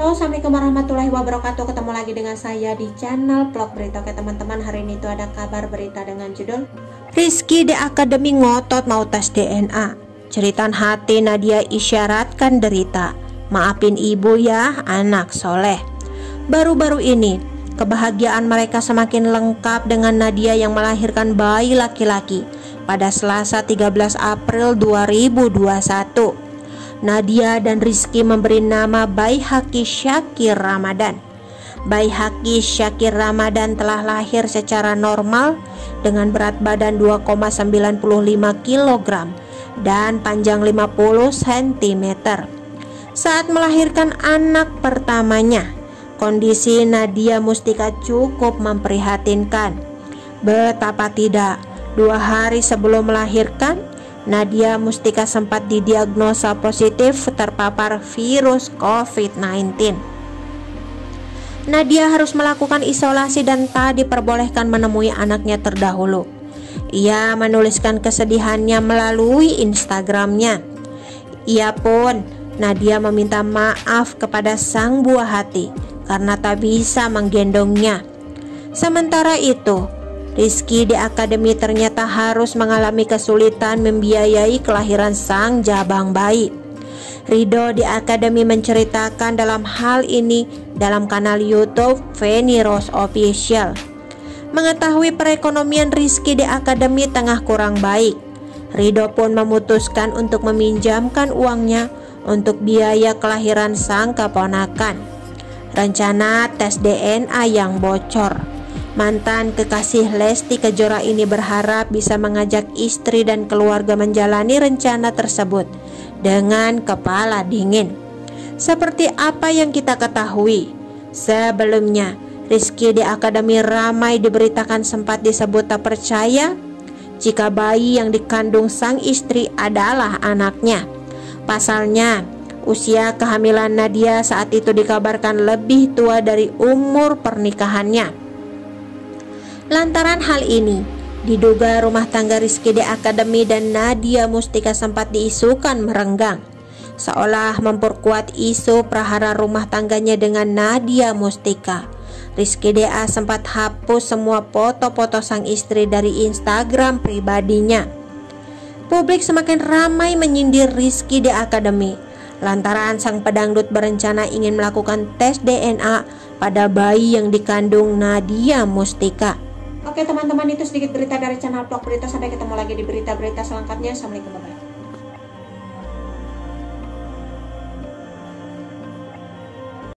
Assalamualaikum warahmatullahi wabarakatuh. Ketemu lagi dengan saya di channel Vlog Berita. Oke teman-teman, hari ini itu ada kabar berita dengan judul Rizki D Academy ngotot mau tes DNA. Jeritan hati Nadya isyaratkan derita. Maafin ibu ya anak soleh. Baru-baru ini kebahagiaan mereka semakin lengkap dengan Nadya yang melahirkan bayi laki-laki pada Selasa 13 April 2021. Nadya dan Rizki memberi nama Baihaqqi Syakir Ramadan. Baihaqqi Syakir Ramadan telah lahir secara normal dengan berat badan 2,95 kg dan panjang 50 cm. Saat melahirkan anak pertamanya, kondisi Nadya Mustika cukup memprihatinkan. Betapa tidak, 2 hari sebelum melahirkan, Nadya Mustika sempat didiagnosa positif terpapar virus COVID-19. Nadya harus melakukan isolasi dan tak diperbolehkan menemui anaknya terdahulu. Ia menuliskan kesedihannya melalui Instagramnya. Ia pun, Nadya meminta maaf kepada sang buah hati karena tak bisa menggendongnya. Sementara itu, Rizki D Academy ternyata harus mengalami kesulitan membiayai kelahiran sang jabang bayi. Ridho D Academy menceritakan dalam hal ini dalam kanal YouTube Feni Rose Official. Mengetahui perekonomian Rizki D Academy tengah kurang baik, Ridho pun memutuskan untuk meminjamkan uangnya untuk biaya kelahiran sang keponakan. Rencana tes DNA yang bocor. Mantan kekasih Lesti Kejora ini berharap bisa mengajak istri dan keluarga menjalani rencana tersebut dengan kepala dingin. Seperti apa yang kita ketahui sebelumnya, Rizki D Academy ramai diberitakan sempat disebut tak percaya jika bayi yang dikandung sang istri adalah anaknya. Pasalnya, usia kehamilan Nadya saat itu dikabarkan lebih tua dari umur pernikahannya. Lantaran hal ini, diduga rumah tangga Rizki D Academy dan Nadya Mustika sempat diisukan merenggang, seolah memperkuat isu prahara rumah tangganya dengan Nadya Mustika. Rizki D A sempat hapus semua foto-foto sang istri dari Instagram pribadinya. Publik semakin ramai menyindir Rizki D Academy lantaran sang pedangdut berencana ingin melakukan tes DNA pada bayi yang dikandung Nadya Mustika. Oke teman-teman, itu sedikit berita dari channel Vlog Berita. Sampai ketemu lagi di berita-berita selengkapnya. Assalamualaikum warahmatullahi wabarakatuh.